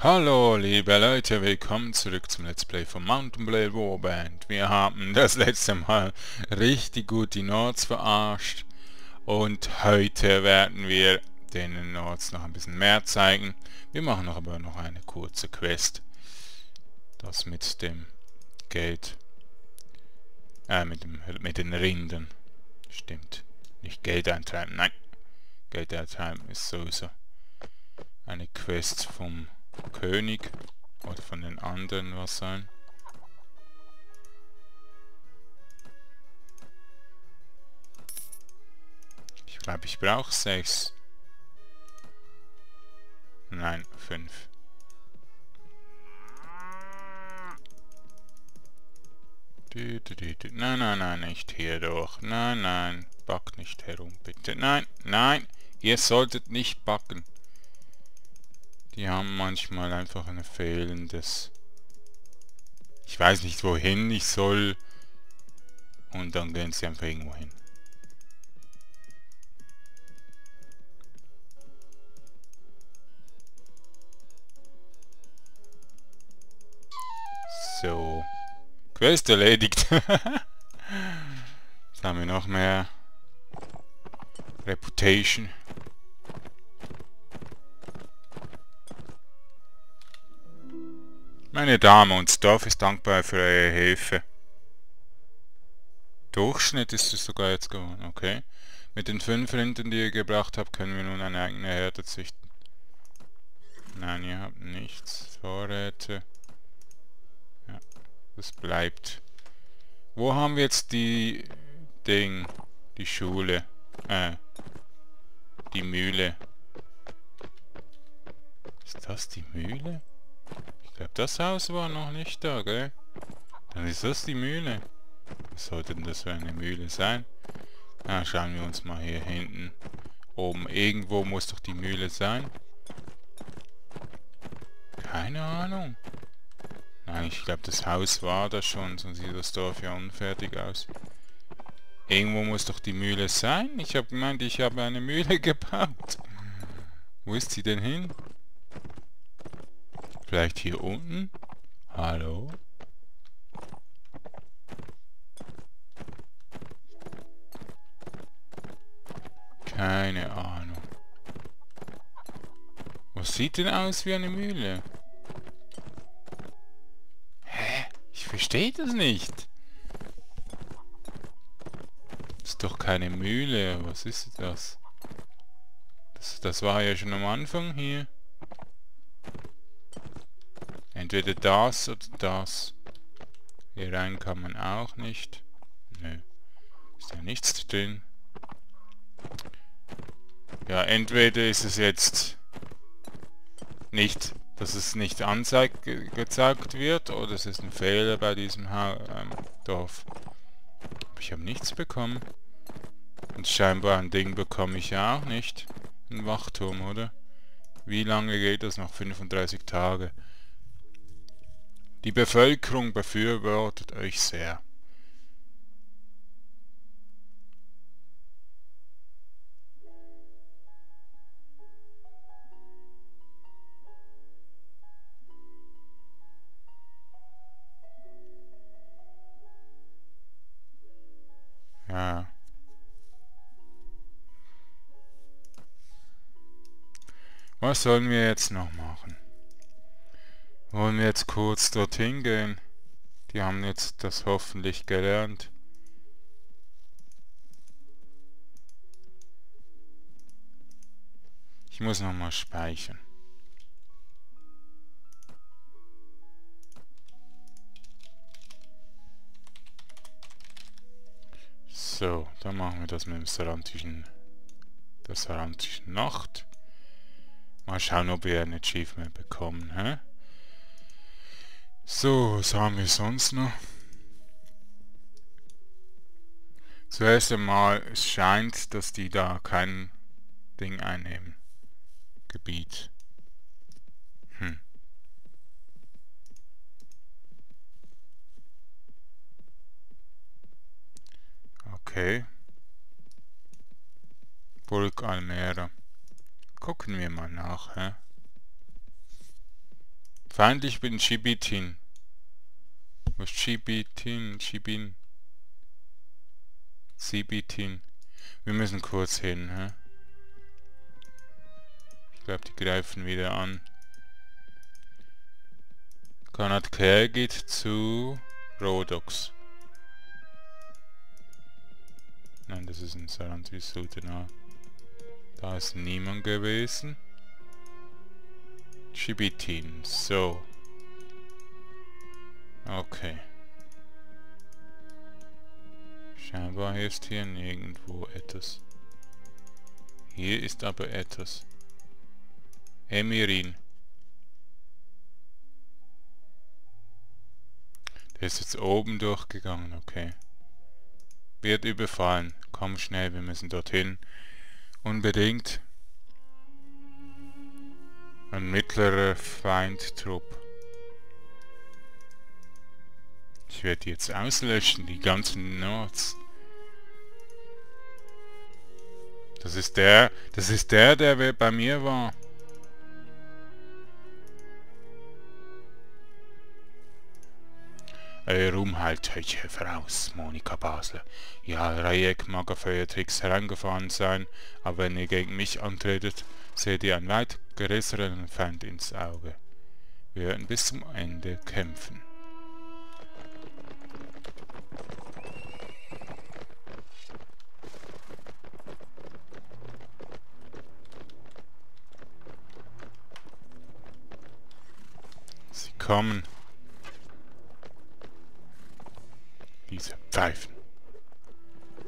Hallo liebe Leute, willkommen zurück zum Let's Play von Mount & Blade Warband. Wir haben das letzte Mal richtig gut die Nords verarscht und heute werden wir den Nords noch ein bisschen mehr zeigen. Wir machen aber noch eine kurze Quest. Das mit dem Geld. Mit den Rindern. Stimmt. Nicht Geld eintreiben, nein. Geld eintreiben ist sowieso eine Quest vom König oder von den anderen was sein. Ich glaube, ich brauche 6. Nein, 5. Nein, nein, nein, nicht hier durch. Nein, nein, backt nicht herum, bitte. Nein, nein, ihr solltet nicht backen. Die haben manchmal einfach ein fehlendes... Ich weiß nicht, wohin ich soll. Und dann gehen sie einfach irgendwo hin. So. Quest erledigt. Jetzt haben wir noch mehr Reputation. Meine Damen, und Dorf ist dankbar für eure Hilfe. Durchschnitt ist es sogar jetzt geworden, okay. Mit den 5 Rindern, die ihr gebracht habt, können wir nun eine eigene Herde züchten. Nein, ihr habt nichts. Vorräte. Ja, das bleibt. Wo haben wir jetzt die... Ding? Die Schule. Die Mühle. Ist das die Mühle? Ich glaube, das Haus war noch nicht da, gell? Dann ist das die Mühle. Was sollte denn das für eine Mühle sein? Na, schauen wir uns mal hier hinten. Oben irgendwo muss doch die Mühle sein. Keine Ahnung. Nein, ich glaube, das Haus war da schon, sonst sieht das Dorf ja unfertig aus. Irgendwo muss doch die Mühle sein. Ich habe gemeint, ich habe eine Mühle gebaut. Wo ist sie denn hin? Vielleicht hier unten? Hallo? Keine Ahnung. Was sieht denn aus wie eine Mühle? Hä? Ich verstehe das nicht. Das ist doch keine Mühle. Was ist das? Das war ja schon am Anfang hier. Entweder das oder das. Hier rein kann man auch nicht. Nö. Ist ja nichts drin. Ja, entweder ist es jetzt nicht, dass es nicht anzeigt, gezeigt wird, oder es ist ein Fehler bei diesem Dorf. Aber ich habe nichts bekommen. Und scheinbar ein Ding bekomme ich ja auch nicht. Ein Wachturm, oder? Wie lange geht das noch? 35 Tage. Die Bevölkerung befürwortet euch sehr. Ja. Was sollen wir jetzt noch machen? Wollen wir jetzt kurz dorthin gehen? Die haben jetzt das hoffentlich gelernt. Ich muss nochmal speichern. So, dann machen wir das mit dem Saranthuis Nacht. Mal schauen, ob wir ein Achievement bekommen, hä? So, was haben wir sonst noch? Zuerst einmal, es scheint, dass die da kein Ding einnehmen. Gebiet. Hm. Okay. Burg Almere. Gucken wir mal nach, hä? Feindlich bin Chibitin. Wo ist Chibitin? Chibin. Sibitin. Wir müssen kurz hin, hä? Ich glaube, die greifen wieder an. Konrad Kerr geht zu Rodox. Nein, das ist ein Saranthuis Sultanar. Da ist niemand gewesen. Chibitin, so. Okay. Scheinbar ist hier nirgendwo etwas. Hier ist aber etwas. Emirin. Der ist jetzt oben durchgegangen, okay. Wird überfallen. Komm schnell, wir müssen dorthin. Unbedingt. Ein mittlerer Feindtrupp. Ich werde jetzt auslöschen, die ganzen Nords. Das ist der bei mir war. Rum halt euch voraus, Monika Basler. Ja, Rayek mag auf eure Tricks herangefahren sein, aber wenn ihr gegen mich antretet, seht ihr einen weit größeren Feind ins Auge. Wir werden bis zum Ende kämpfen. Sie kommen. Diese Pfeifen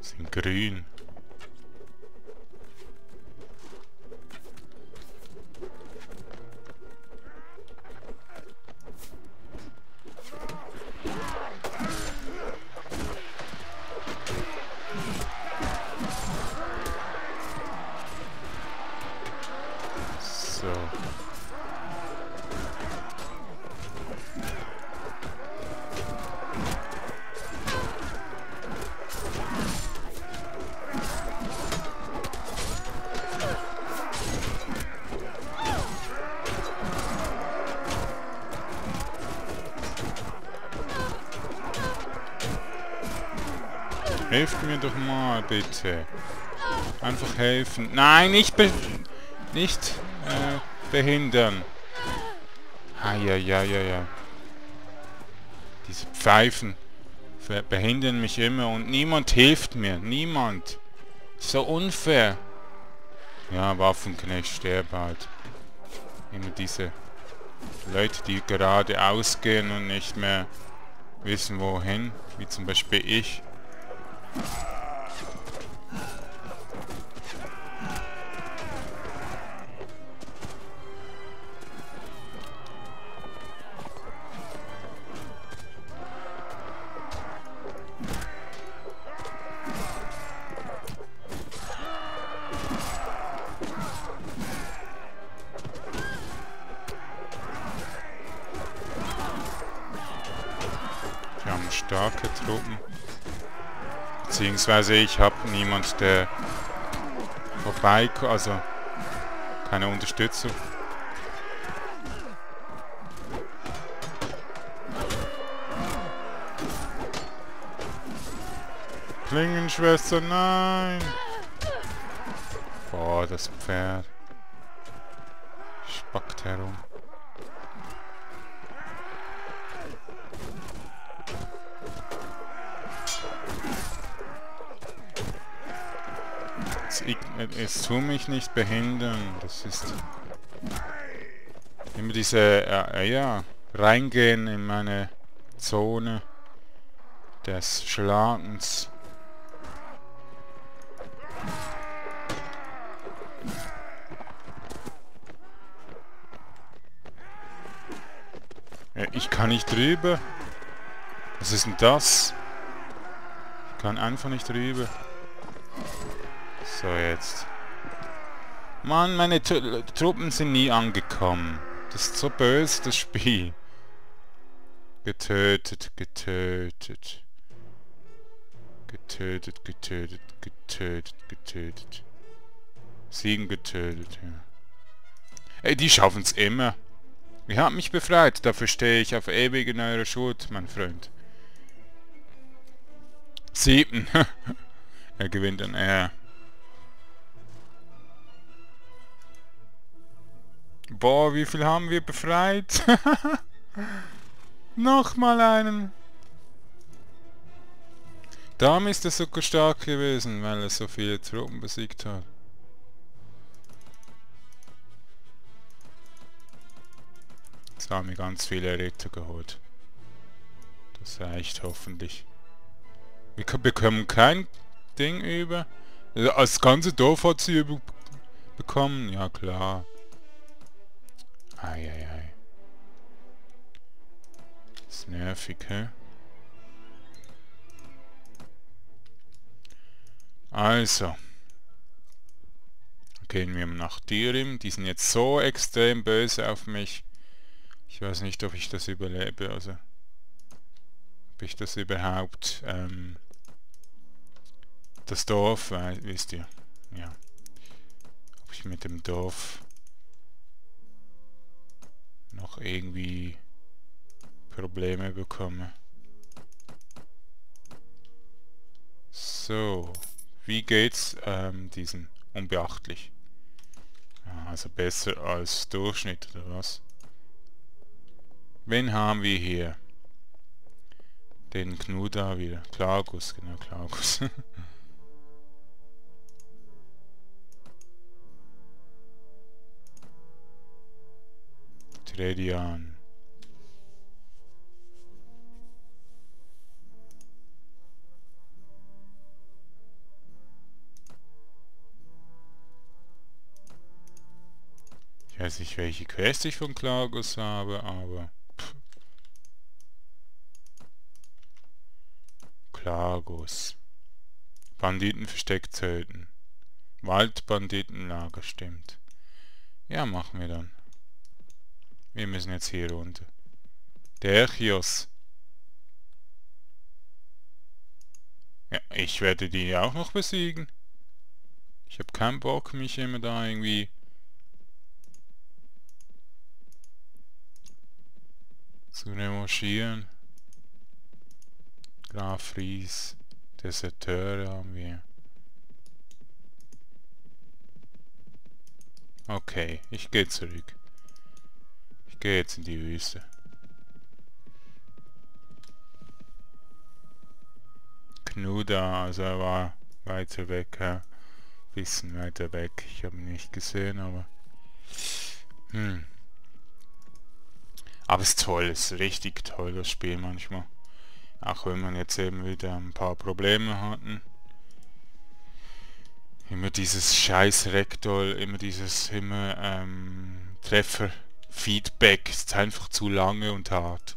sind grün. Helft mir doch mal, bitte. Einfach helfen. Nein, nicht behindern. Ja. Diese Pfeifen behindern mich immer und niemand hilft mir. Niemand. So unfair. Ja, Waffenknecht, sterb halt. Immer diese Leute, die gerade ausgehen und nicht mehr wissen, wohin. Wie zum Beispiel ich. Wir haben starke Truppen. Beziehungsweise ich habe niemanden, der vorbeikommt, also keine Unterstützung. Klingenschwester, nein! Boah, das Pferd spackt herum. Es tu mich nicht behindern, das ist immer diese, ja, reingehen in meine Zone des Schlagens. Ja, ich kann nicht drüber. Was ist denn das? Ich kann einfach nicht drüber. So, jetzt. Mann, meine Truppen sind nie angekommen. Das ist so böse, das Spiel. Getötet. 7 getötet, ja. Ey, die schaffen's immer. Ihr habt mich befreit, dafür stehe ich auf ewig in eurer Schuld, mein Freund. 7. Er gewinnt an R. Boah, wie viel haben wir befreit? Nochmal einen. Darum ist er so stark gewesen, weil er so viele Truppen besiegt hat. Jetzt haben wir ganz viele Ritter geholt. Das reicht hoffentlich. Wir bekommen kein Ding über. Das ganze Dorf hat sie bekommen. Ja klar. Eieiei. Ei, ei. Ist nervig, hä? Also. Gehen wir nach Dhirim. Die sind jetzt so extrem böse auf mich. Ich weiß nicht, ob ich das überlebe, also... Ob ich das überhaupt... das Dorf, wisst ihr. Ja. Ob ich mit dem Dorf... noch irgendwie Probleme bekomme. So, wie geht's diesen unbeachtlich? Also besser als Durchschnitt oder was? Wen haben wir hier? Den Knuda wieder. Klargus, genau, Klargus. Tradion. Ich weiß nicht, welche Quest ich von Klargus habe, aber... Pff. Klargus. Banditen versteckt töten. Waldbanditenlager, stimmt. Ja, machen wir dann. Wir müssen jetzt hier runter. Der Chios. Ja, ich werde die auch noch besiegen. Ich habe keinen Bock, mich immer da irgendwie... zu revanchieren. Graf Ries. Deserteure haben wir. Okay, ich gehe zurück. Geh jetzt in die Wüste. Knuda, also er war weiter weg, ja. Bisschen weiter weg. Ich habe ihn nicht gesehen, aber... Hm. Aber es ist toll, es ist richtig toll, das Spiel manchmal. Auch wenn man jetzt eben wieder ein paar Probleme hatten. Immer dieses scheiß Rektor, immer Treffer. Feedback ist einfach zu lange und hart.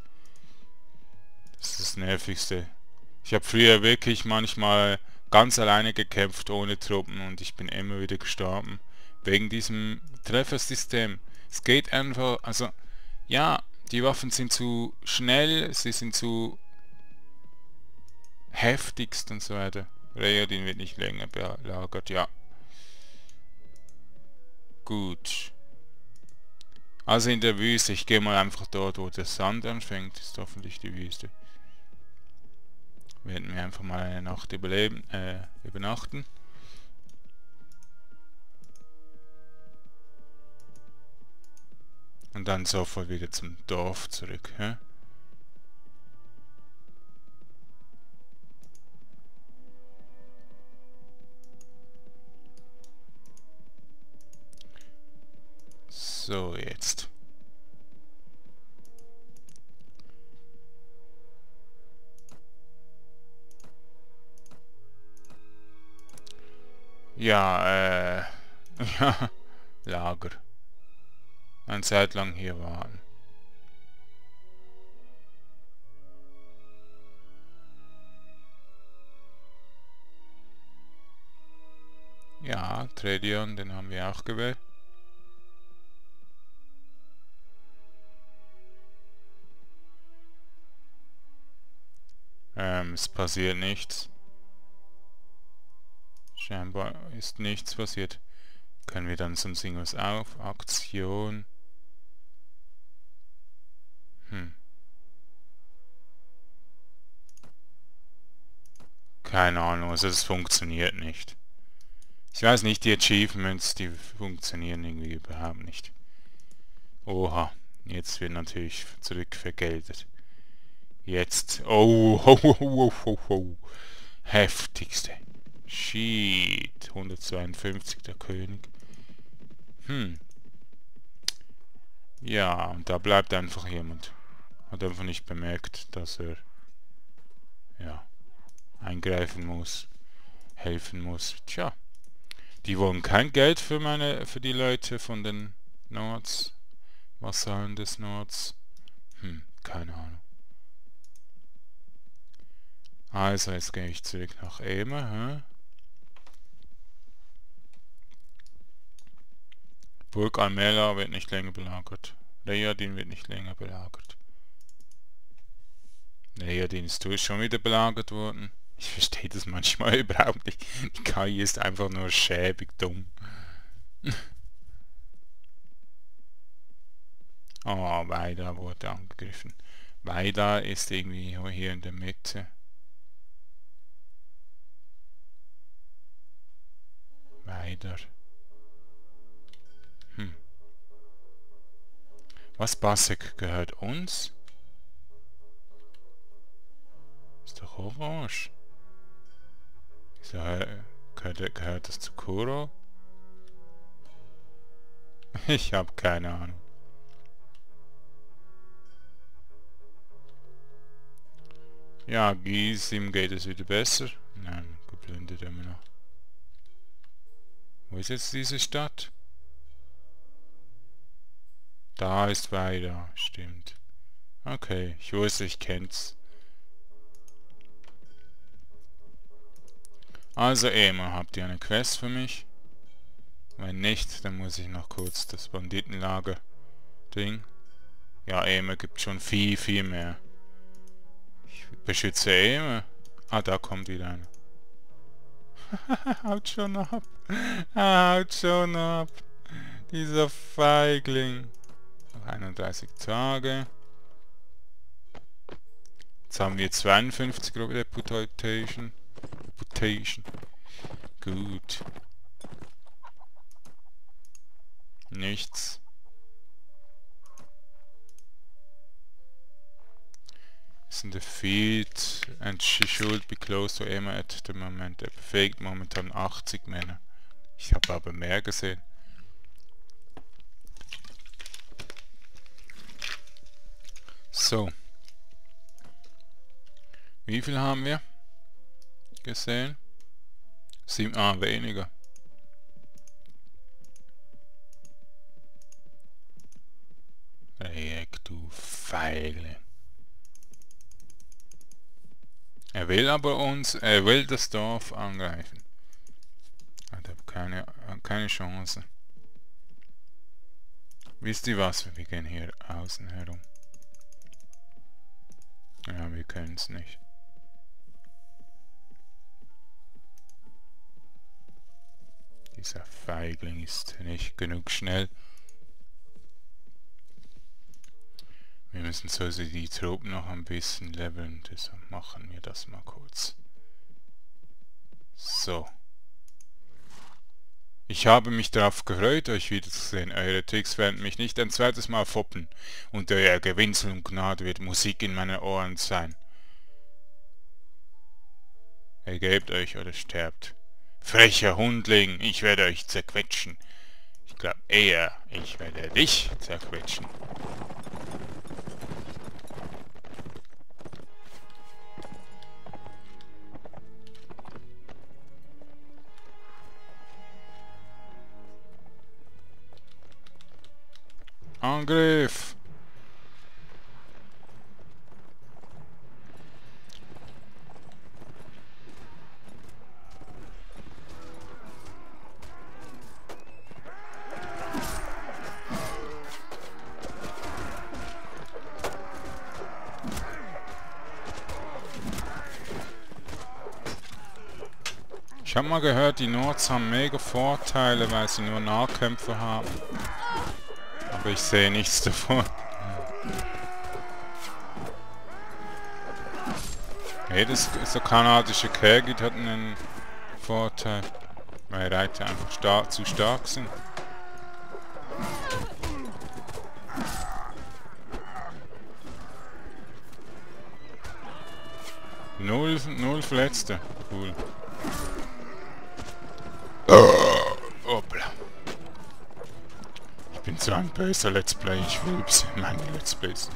Das ist das Nervigste. Ich habe früher wirklich manchmal ganz alleine gekämpft, ohne Truppen, und ich bin immer wieder gestorben. Wegen diesem Treffersystem. Es geht einfach... Also, ja, die Waffen sind zu schnell, sie sind zu... heftigst und so weiter. Reiodin wird nicht länger belagert, ja. Gut. Also in der Wüste, ich gehe mal einfach dort, wo der Sand anfängt, ist hoffentlich die Wüste. Werden wir einfach mal eine Nacht übernachten. Und dann sofort wieder zum Dorf zurück. Hä? So, jetzt. Ja, ja, Lager. Eine Zeit lang hier waren. Ja, Tradion, den haben wir auch gewählt. Es passiert nichts. Scheinbar ist nichts passiert. Können wir dann zum Singles auf? Aktion. Keine Ahnung, also das funktioniert nicht. Ich weiß nicht, die Achievements, die funktionieren irgendwie überhaupt nicht. Oha, jetzt wird natürlich zurück vergeltet. Jetzt. Oh, ho, ho, ho, ho, ho. Heftigste. Shit. 152 der König. Hm. Ja, und da bleibt einfach jemand. Hat einfach nicht bemerkt, dass er ja eingreifen muss, helfen muss. Tja. Die wollen kein Geld für die Leute von den Nords. Vasallen des Nords. Hm, keine Ahnung. Also, jetzt gehe ich zurück nach Emma. Hä? Burg Almela wird nicht länger belagert. Rejadin wird nicht länger belagert. Rejadin ist schon wieder belagert worden. Ich verstehe das manchmal überhaupt nicht. Die KI ist einfach nur schäbig dumm. Oh, Weida wurde angegriffen. Weida ist irgendwie hier in der Mitte. Weida. Hm. Was, Basek gehört uns? Ist doch orange. Gehört das zu Kuro? Ich habe keine Ahnung. Ja, Giesim geht es wieder besser. Nein, geblendet immer noch. Wo ist jetzt diese Stadt? Da ist Weida, stimmt. Okay, ich wusste, ich kenn's. Also Emma, habt ihr eine Quest für mich? Wenn nicht, dann muss ich noch kurz das Banditenlager-Ding. Ja, Emma gibt schon viel, viel mehr. Ich beschütze Emma. Ah, da kommt wieder einer. Haut schon ab. Haut schon ab. Dieser Feigling. Noch 31 Tage. Jetzt haben wir 52 Reputation. Gut. Nichts. Ist in the field and she should be close to Emma at the moment. Er befähigt momentan 80 Männer. Ich habe aber mehr gesehen. So. Wie viel haben wir gesehen? 7, ah, weniger. Rayek, du Feigling. Er will aber uns, er will das Dorf angreifen. Hat aber keine Chance. Wisst ihr was? Wir gehen hier außen herum. Ja, wir können es nicht. Dieser Feigling ist nicht genug schnell. Wir müssen so die Truppen noch ein bisschen leveln, deshalb machen wir das mal kurz. So. Ich habe mich darauf gefreut, euch wiederzusehen. Eure Tricks werden mich nicht ein zweites Mal foppen. Und euer Gewinsel und Gnade wird Musik in meinen Ohren sein. Ergebt euch oder sterbt. Frecher Hundling, ich werde euch zerquetschen. Ich glaube eher, ich werde dich zerquetschen. Angriff! Ich habe mal gehört, die Nords haben mega Vorteile, weil sie nur Nahkämpfe haben. Aber ich sehe nichts davon. Jedes so kanadische Kergit hat einen Vorteil, weil Reiter einfach zu stark sind. Null Verletzte. Cool. Hoppla. Ich bin so ein böser Let's Play. Ich will ein bisschen meine Let's Plays.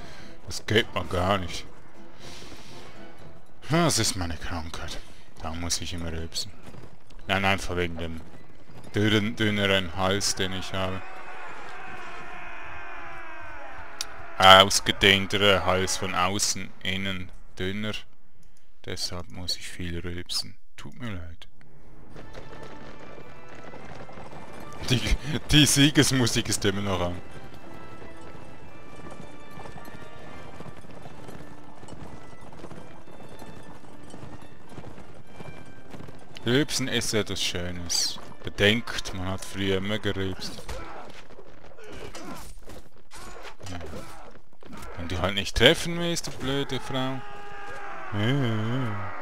Das geht mir gar nicht. Das ist meine Krankheit. Da muss ich immer rübsen. Nein, einfach wegen dem dünneren Hals, den ich habe. Ausgedehnterer Hals von außen, innen dünner. Deshalb muss ich viel rübsen. Tut mir leid. Die Siegesmusik ist immer noch an. Rübsen ist etwas Schönes. Bedenkt, man hat früher immer gerübst. Ja. Wenn du halt nicht treffen willst, du blöde Frau. Ja.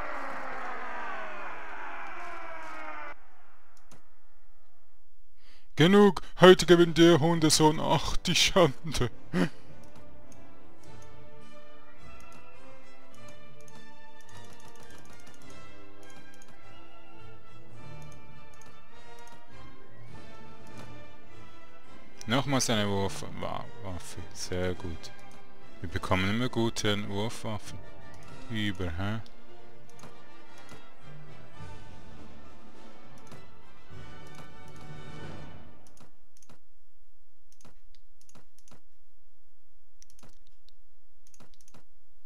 Genug, heute gewinnt der Hundesohn, ach die Schande. Nochmals eine Wurfwaffe, sehr gut. Wir bekommen immer gute Wurfwaffen. Über, hä?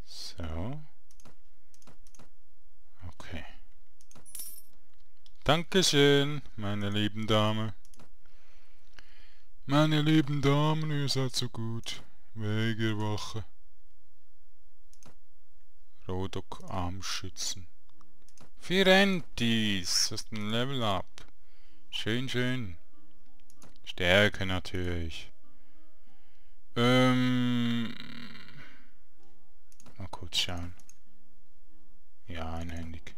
So. Okay. Dankeschön, meine lieben Damen. Meine lieben Damen, ihr seid so gut. Wegerwache. Rodox Armschützen. Firentis, das ist ein Level Up. Schön, schön. Stärke natürlich. Mal kurz schauen. Ja, einhändig.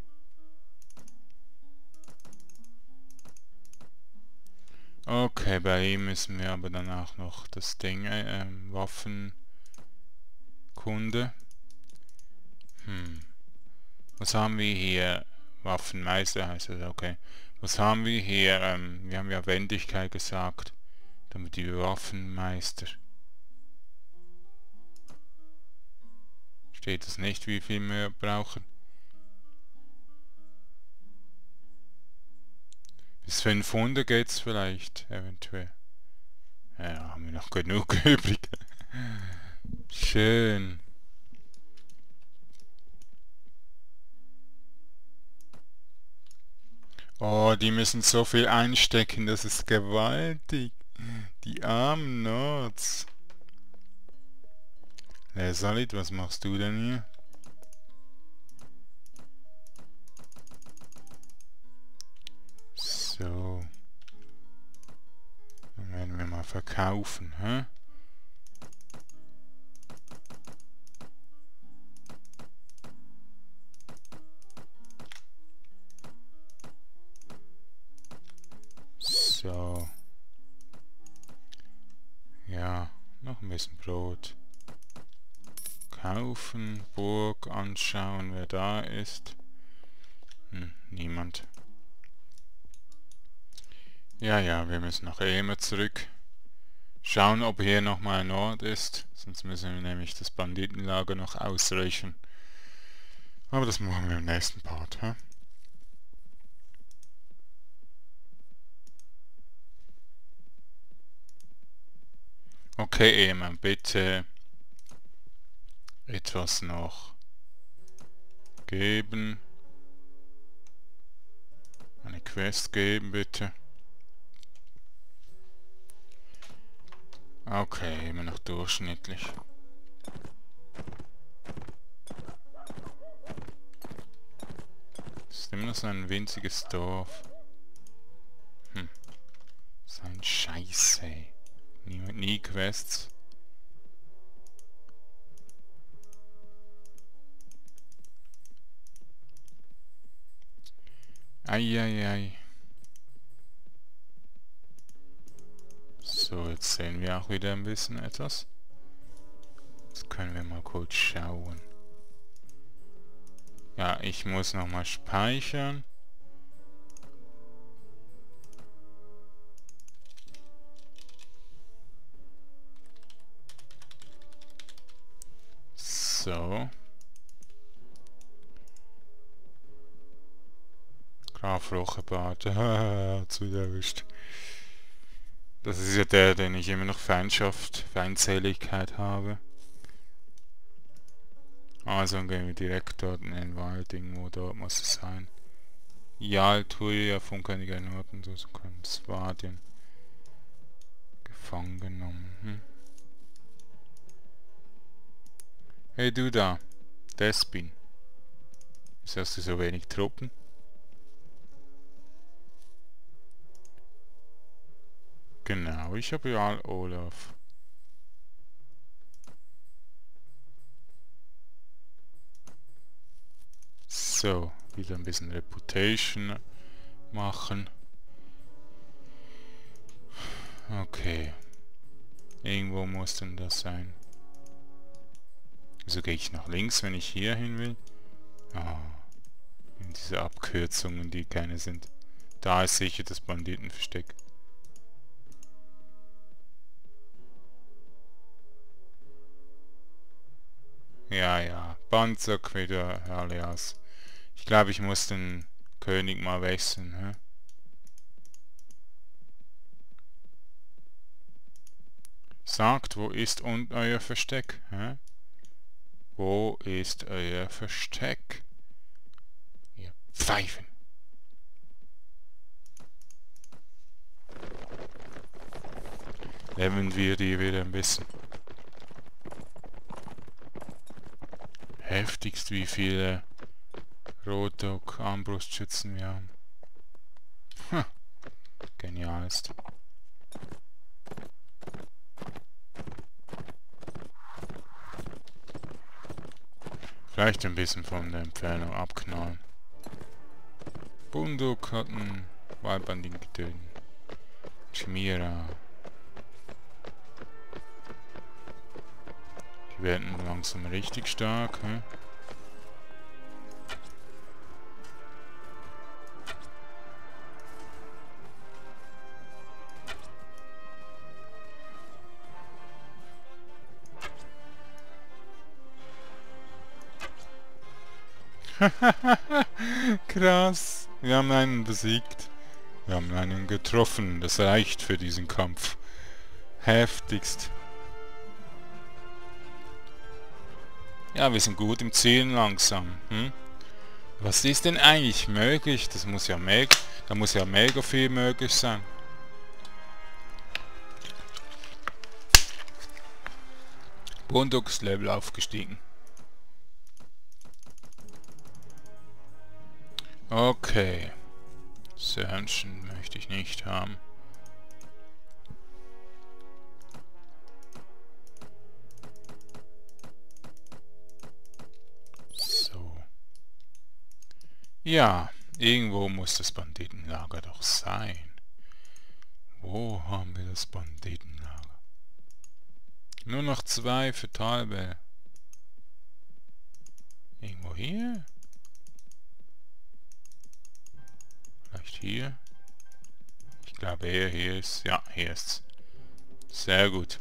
Okay, bei ihm müssen wir aber danach noch das Ding, Waffenkunde. Was haben wir hier? Waffenmeister heißt das, okay. Was haben wir hier? Wir haben ja Wendigkeit gesagt. Damit die Waffenmeister. Steht das nicht, wie viel wir brauchen? Bis 500 geht's vielleicht, eventuell. Ja, haben wir noch genug übrig. Schön. Oh, die müssen so viel einstecken, das ist gewaltig. Die armen Nords. Lesalit, was machst du denn hier? So. Dann werden wir mal verkaufen, hä? So. Ja, noch ein bisschen Brot. Kaufen, Burg anschauen, wer da ist. Niemand. Ja, ja, wir müssen nach Emma zurück. Schauen, ob hier nochmal ein Nord ist. Sonst müssen wir nämlich das Banditenlager noch ausräuchern. Aber das machen wir im nächsten Part, hä? Okay, Emma, bitte etwas noch geben. Eine Quest geben, bitte. Okay, immer noch durchschnittlich. Das ist immer noch so ein winziges Dorf. So ein Scheiß, ey. Nie Quests. Eieiei. So, jetzt sehen wir auch wieder ein bisschen etwas. Jetzt können wir mal kurz schauen. Ja, ich muss nochmal speichern. So. Graflocher Bart. Hat's wieder erwischt. Das ist ja der, den ich immer noch Feindseligkeit habe. Also dann gehen wir direkt dort in den Wald, irgendwo dort muss es sein. Ja, Turia von König der Norden, so kommt Swadion. Gefangen genommen. Hm. Hey du da, Despin. Wieso hast du so wenig Truppen? Genau, ich habe ja Olaf. So, wieder ein bisschen Reputation machen. Okay. Irgendwo muss denn das sein. Wieso gehe ich nach links, wenn ich hier hin will? Ah, diese Abkürzungen, die keine sind. Da ist sicher das Banditenversteck. Ja, ja. Panzerqueder, alias. Ich glaube, ich muss den König mal wechseln, hä? Sagt, wo ist euer Versteck, hä? Wo ist euer Versteck? Ihr Pfeifen! Leveln wir die wieder ein bisschen. Heftigst, wie viele Rodox-Armbrustschützen wir haben. Ha! Genial ist. Vielleicht ein bisschen von der Entfernung abknallen. Bondux hat einen Warbandin getötet. Chimira. Die werden langsam richtig stark. Hm? Krass. Wir haben einen besiegt. Wir haben einen getroffen. Das reicht für diesen Kampf. Heftigst. Ja, wir sind gut im Zielen langsam. Hm? Was ist denn eigentlich möglich? Das muss ja mega. Da muss ja mega viel möglich sein. Bondux Level aufgestiegen. Okay. Sörenchen möchte ich nicht haben. So. Ja, irgendwo muss das Banditenlager doch sein. Wo haben wir das Banditenlager? Nur noch 2 für Talbe. Irgendwo hier? Vielleicht hier? Ich glaube eher hier ist. Ja, hier ist's. Sehr gut.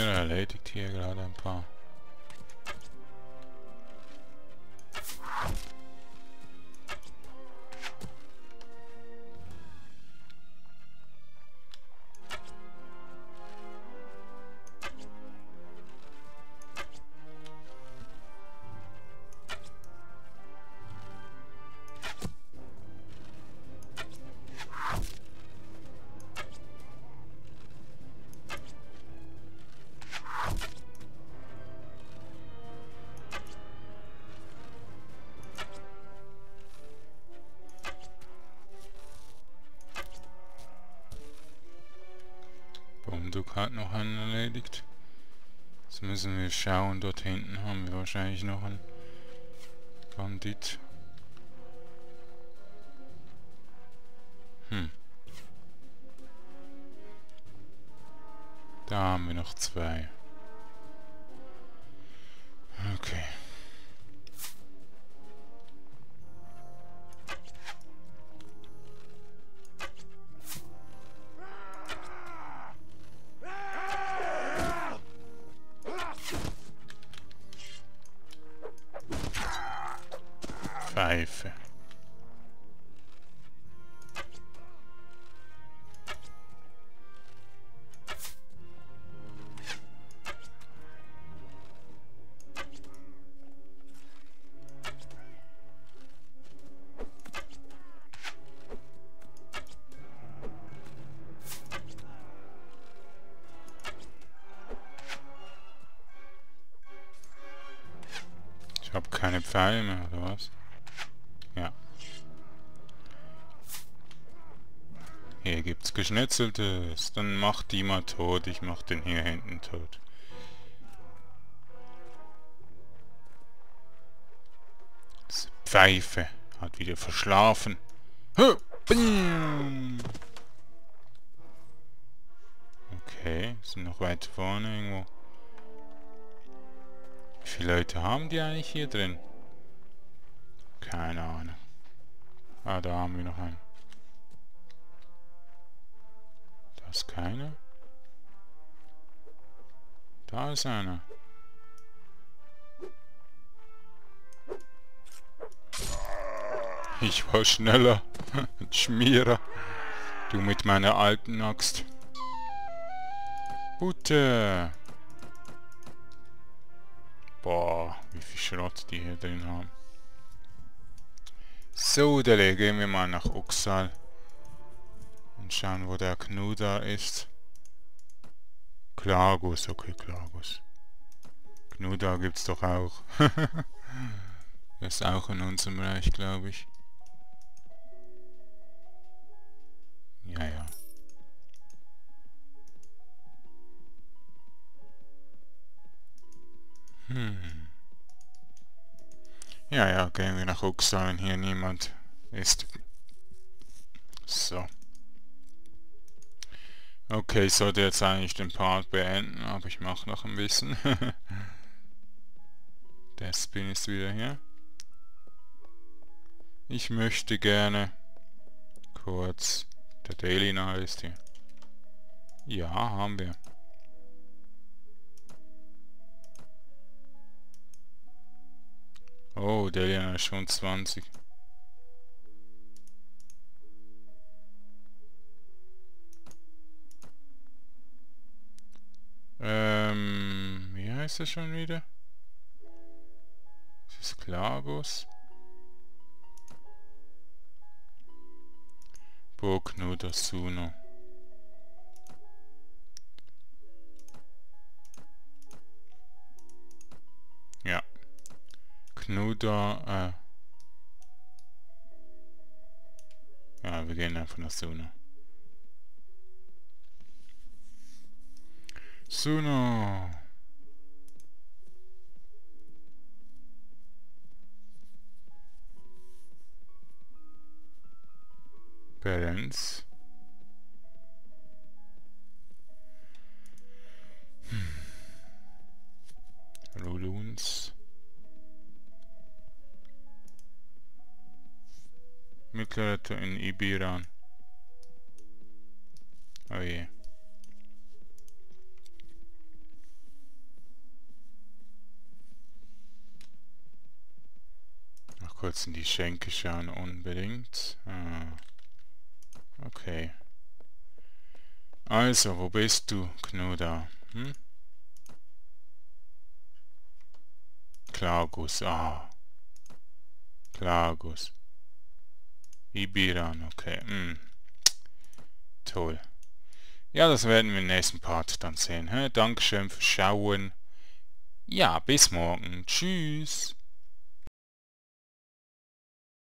Erledigt hier gerade ein paar. Dukat noch einen erledigt. Jetzt müssen wir schauen, dort hinten haben wir wahrscheinlich noch einen Bandit. Da haben wir noch zwei. Okay. Pfeife. Ich habe keine Pfeile mehr, oder was? Ja. Hier gibt's Geschnetzeltes. Dann mach die mal tot. Ich mach den hier hinten tot. Das Pfeife hat wieder verschlafen. Okay, sind noch weit vorne irgendwo. Wie viele Leute haben die eigentlich hier drin? Keine Ahnung. Ah, da haben wir noch einen. Da ist keiner. Da ist einer. Ich war schneller. Schmierer. Du mit meiner alten Axt. Gute. Boah, wie viel Schrott die hier drin haben. So, Dele, gehen wir mal nach Uxal und schauen, wo der Knuda ist. Klargus, okay, Klargus. Knuda gibt's doch auch. Das ist auch in unserem Reich, glaube ich. Ja, ja. Ja, ja, gehen wir nach Uxalen, wenn hier niemand ist. So. Okay, ich sollte jetzt eigentlich den Part beenden, aber ich mache noch ein bisschen. Der Spin ist wieder hier. Ich möchte gerne kurz... Der Delina ist hier. Ja, haben wir. Oh, Delina ist schon 20. Wie heißt er schon wieder? Das ist Klargus. Burg nur das Suno. Ja. Knuda, ja, wir gehen einfach nach Suno. Suno! Balance. Ruluns. Mittlere in Ibiran. Oh je. Noch kurz in die Schenke schauen, unbedingt. Ah. Okay. Also, wo bist du, Knuda? Hm? Klargus, ah. Klargus. Ibiran, okay. Toll. Ja, das werden wir im nächsten Part dann sehen. Dankeschön fürs Schauen. Ja, bis morgen. Tschüss.